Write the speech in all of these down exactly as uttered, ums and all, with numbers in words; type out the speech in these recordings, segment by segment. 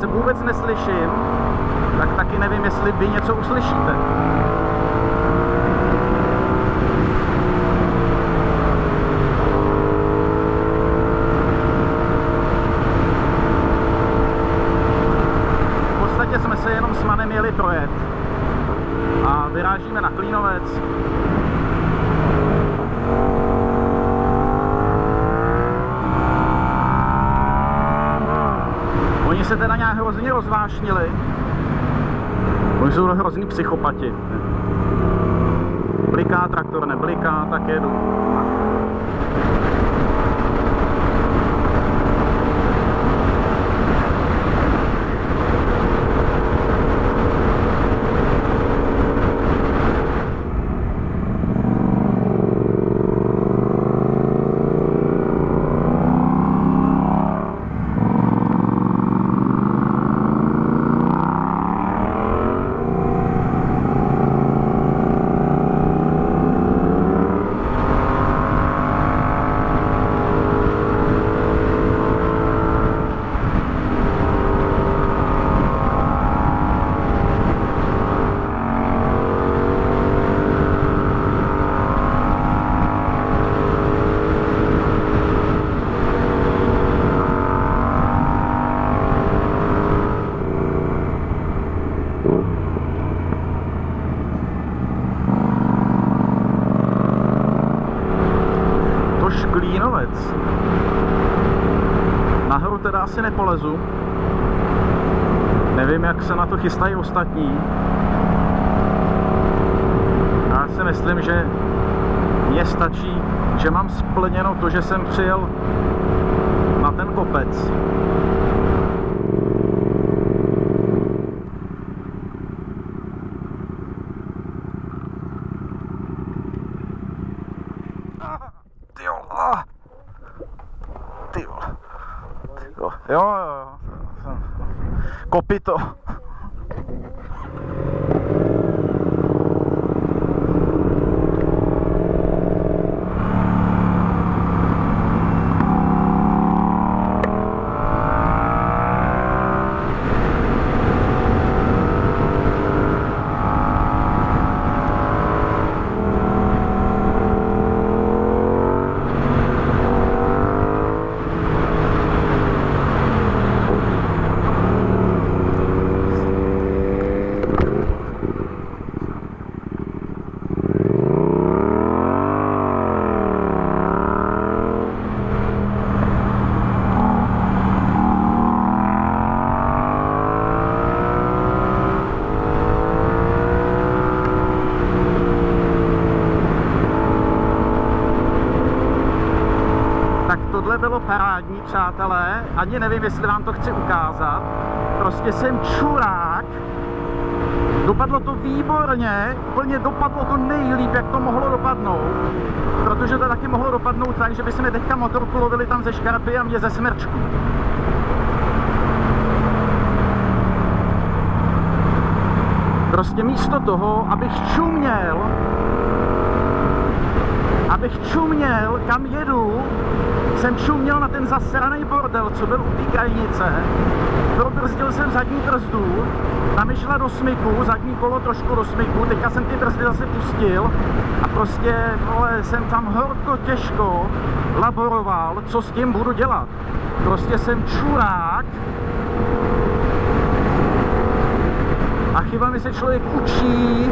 se vůbec neslyším, tak taky nevím, jestli vy něco uslyšíte. V podstatě jsme se jenom s manem jeli projet a vyrážíme na Klínovec. Oni se teda nějak hrozně rozvášnili. Oni jsou hrozný psychopati. Bliká, traktor nebliká, tak jedu. Klínovec. Nahoru teda asi nepolezu. Nevím, jak se na to chystají ostatní. Já si myslím, že mně stačí, že mám splněno to, že jsem přijel na ten kopec. Jo, jo, jo, kopyto. Bylo parádní, přátelé, ani nevím, jestli vám to chci ukázat, prostě jsem čurák, dopadlo to výborně, úplně dopadlo to nejlíp, jak to mohlo dopadnout, protože to taky mohlo dopadnout tak, že by se mi teďka motorku lovili tam ze škarpy a mě ze smrčku. Prostě místo toho, abych čuměl, abych čuměl, kam jedu, jsem čuměl na ten zasraný bordel, co byl u té krajnice. Probrzdil jsem zadní brzdu, tam šla do smyku, zadní kolo trošku do smyku, teďka jsem ty brzdy zase pustil a prostě vole, jsem tam horko těžko laboroval, co s tím budu dělat. Prostě jsem čurák a chyba mi se člověk učí.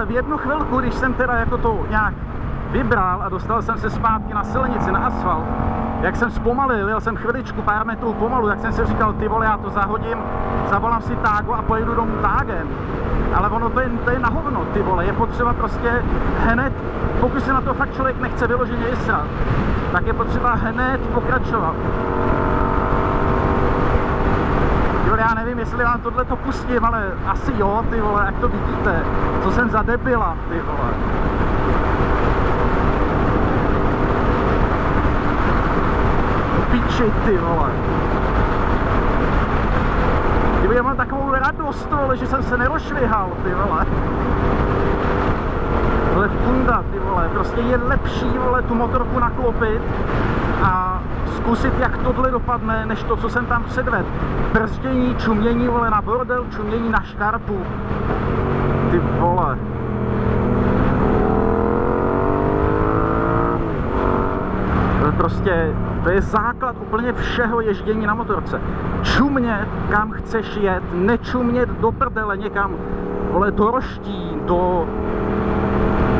V jednu chvilku, když jsem teda jako to nějak vybral a dostal jsem se zpátky na silnici, na asfalt, jak jsem zpomalil, jel jsem chviličku, pár metrů pomalu, jak jsem si říkal, ty vole, já to zahodím, zavolám si tágo a pojedu domů tágem. Ale ono to je, to je na hovno, ty vole, je potřeba prostě hned, pokud se na to fakt člověk nechce vyloženě vysrat, tak je potřeba hned pokračovat. Já nevím, jestli vám tohle to pustím, ale asi jo, ty vole, jak to vidíte, co jsem za debila, ty vole. Piči, ty vole. Já mám takovou radost, tohle, že jsem se nerošvihal, ty vole. Tohle funda, ty vole, prostě je lepší, vole, tu motorku naklopit a zkusit, jak tohle dopadne, než to, co jsem tam předvedl. Brzdění, čumění, vole, na bordel, čumění na škarpu. Ty vole. Prostě to je základ úplně všeho ježdění na motorce. Čumět, kam chceš jet, nečumět do prdele někam, vole, do roští, do,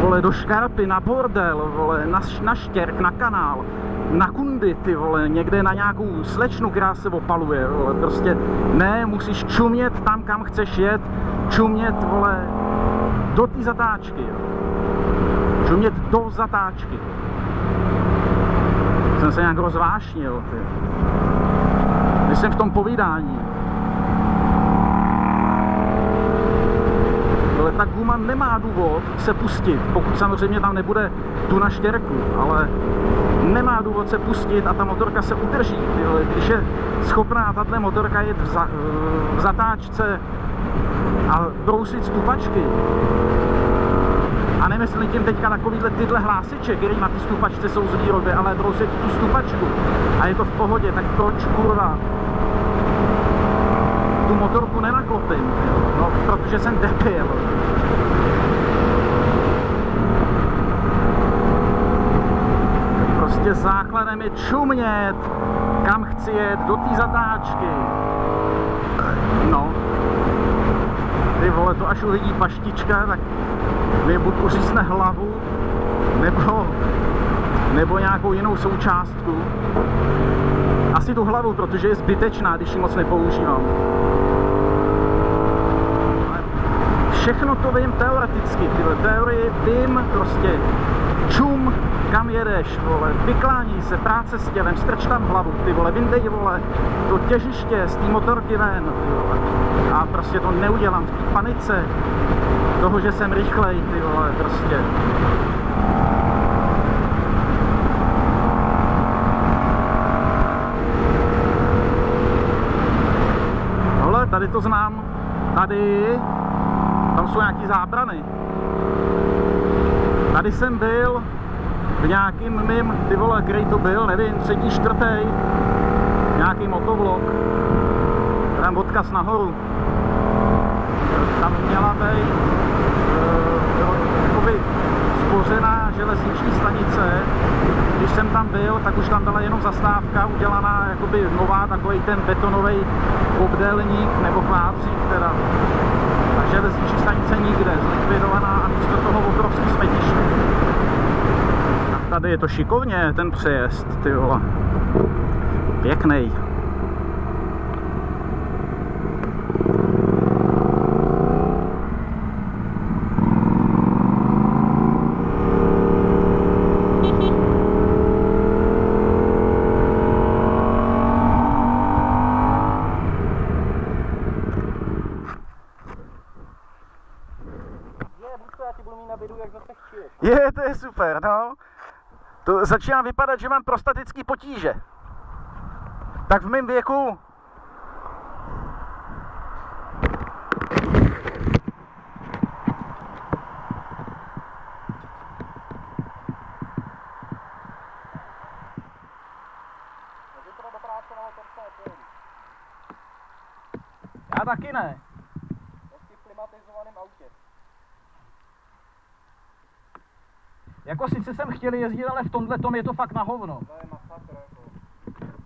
vole, do škarpy, na bordel, vole, na, na štěrk, na kanál, na kundy, ty vole, někde na nějakou slečnu, která se opaluje, vole, prostě ne, musíš čumět tam, kam chceš jet, čumět, vole, do té zatáčky, čumět do zatáčky. Jsem se nějak rozvášnil, ty. Když jsem v tom povídání. Ale ta guma nemá důvod se pustit, pokud samozřejmě tam nebude tu na štěrku, ale nemá důvod se pustit a ta motorka se udrží, ty. Když je schopná tato motorka jet v, za, v zatáčce a brousit stupačky. A nemyslím tím teďka takovýhle tyhle hlásiče, který na ty stupačce jsou z výroby, ale brousit tu stupačku a je to v pohodě, tak proč kurva tu motorku nenaklopím, no, protože jsem debil. Prostě základem je čumět, kam chci jet, do té zatáčky. No. Ty vole, to až uvidí paštička, tak mi buď uřízne hlavu, nebo, nebo nějakou jinou součástku. Asi tu hlavu, protože je zbytečná, když ji moc nepoužívám. Všechno to vím teoreticky, tyhle teorie vím prostě. Čum, kam jedeš, vole, vyklání se, práce s tělem, strč tam hlavu, ty vole, vyndej, vole, to těžiště z té motorky ven, ty vole. A prostě to neudělám v té panice toho, že jsem rychlej, ty vole, prostě. Hele, tady to znám, tady, tam jsou nějaký zábrany. Tady jsem byl v nějakým mým, ty vole, který to byl, nevím, třetí, čtvrtý, nějaký motovlog, tam odkaz nahoru. Tam měla být jakoby spořená železniční stanice. Když jsem tam byl, tak už tam byla jenom zastávka udělaná jakoby nová, takový ten betonový obdélník nebo chlápřík teda. A železniční stanice nikde, zlikvidovaná a místo toho obrovský smetiště. A tady je to šikovně, ten přejezd, ty vole. Pěknej. Je, to je super, no. To začíná vypadat, že mám prostatický potíže. Tak v mém věku. Já taky ne. V klimatizovaném autě. Jako sice jsem chtěl jezdit, ale v tomhle tom je to fakt na hovno. To je masakr, jako.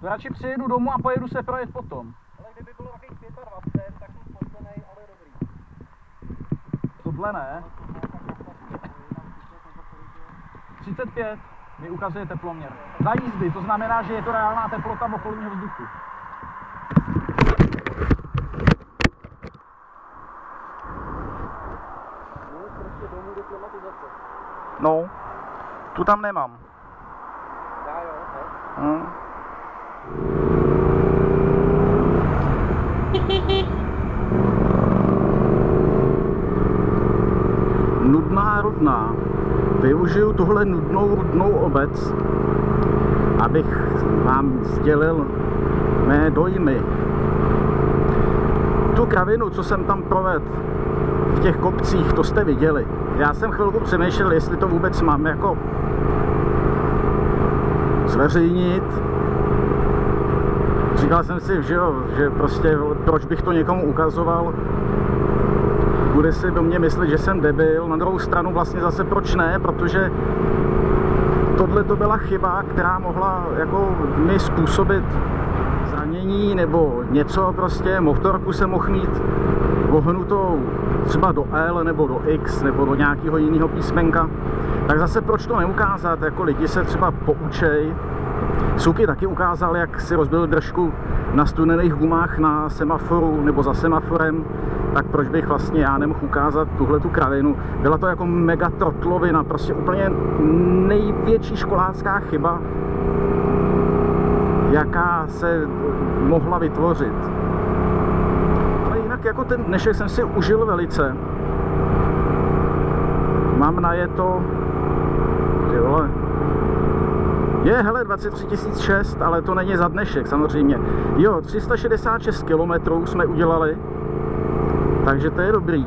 To radši přijedu domů a pojedu se projet potom. Ale kdyby bylo takových dvacet pět, tak jsem spocenej, ale dobrý. Tohle ne. třicet pět mi ukazuje teploměr. Za jízdy, to znamená, že je to reálná teplota v okolního vzduchu. No, tu tam nemám. Já jo, hmm. Nudná rudná. Využiju tuhle nudnou rudnou obec, abych vám sdělil mé dojmy. tu kravinu, co jsem tam provedl v těch kopcích, to jste viděli. Já jsem chvilku přemýšlel, jestli to vůbec mám jako zveřejnit. Říkal jsem si, že jo, že prostě proč bych to někomu ukazoval. Bude si do mě myslet, že jsem debil. Na druhou stranu vlastně zase proč ne, protože tohle to byla chyba, která mohla jako mi způsobit zranění nebo něco prostě. Motorku jsem mohl mít ohnutou třeba do L nebo do X nebo do nějakého jiného písmenka. Tak zase proč to neukázat, jako lidi se třeba poučej. Suky taky ukázal, jak si rozbil držku na studených gumách na semaforu nebo za semaforem, tak proč bych vlastně já nemohl ukázat tuhle tu kravinu. Byla to jako mega trotlovina, prostě úplně největší školácká chyba, jaká se mohla vytvořit. Ale jinak jako ten dnešek jsem si užil velice. Mám najeto, ty vole, je, hele, dvacet tři tisíc šest, ale to není za dnešek samozřejmě. Jo, tři sta šedesát šest kilometrů jsme udělali, takže to je dobrý.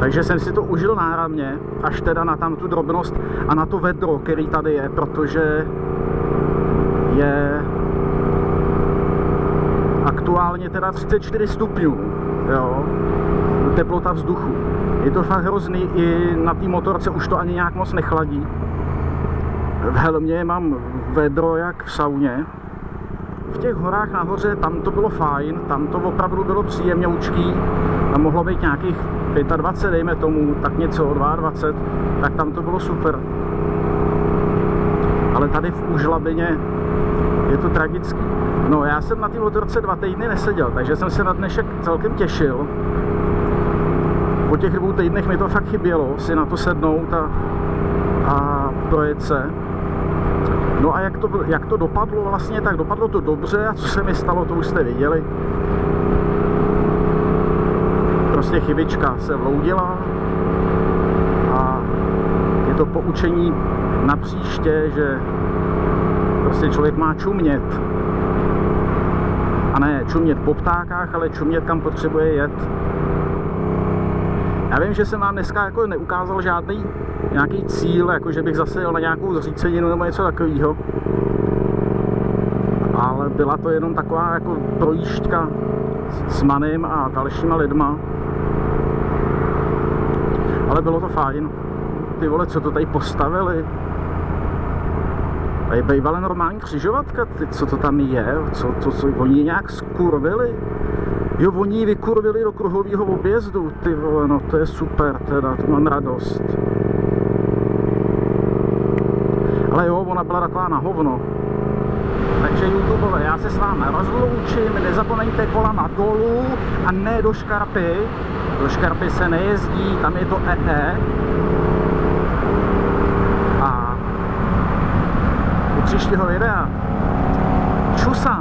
Takže jsem si to užil náramně, až teda na tam tu drobnost a na to vedro, který tady je, protože je aktuálně teda třicet čtyři stupňů, jo, teplota vzduchu. Je to fakt hrozný, i na té motorce už to ani nějak moc nechladí. V helmě mám vedro jak v sauně. V těch horách nahoře tam to bylo fajn, tam to opravdu bylo příjemňoučký. Tam mohlo být nějakých dvacet pět, dejme tomu, tak něco, dvacet dva, tak tam to bylo super. Ale tady v Úžlabině je to tragický. No, já jsem na té motorce dva týdny neseděl, takže jsem se na dnešek celkem těšil. Po těch dvou týdnech mi to fakt chybělo, si na to sednout a, a projet se. No a jak to, jak to dopadlo vlastně, tak dopadlo to dobře a co se mi stalo, to už jste viděli. Prostě chybička se vloudila a je to poučení na příště, že prostě člověk má čumět. A ne čumět po ptákách, ale čumět kam potřebuje jet. Já vím, že jsem vám dneska jako neukázal žádný nějaký cíl, jako že bych zase jel na nějakou zříceninu nebo něco takového. Ale byla to jenom taková jako projížďka s Manem a dalšíma lidma. Ale bylo to fajn. Ty vole, co to tady postavili? Tady bývala normální křižovatka, ty, co to tam je? Co, co, co, oni nějak skurvili? Jo, oni ji vykurvili do kruhového objezdu, ty vole, no to je super teda, to mám radost. Ale jo, ona byla taková na hovno. Takže YouTubeové, já se s vámi rozloučím, nezapomeňte kolama dolů a ne do škarpy. Do škarpy se nejezdí, tam je to E E. A u příštího videa čusa.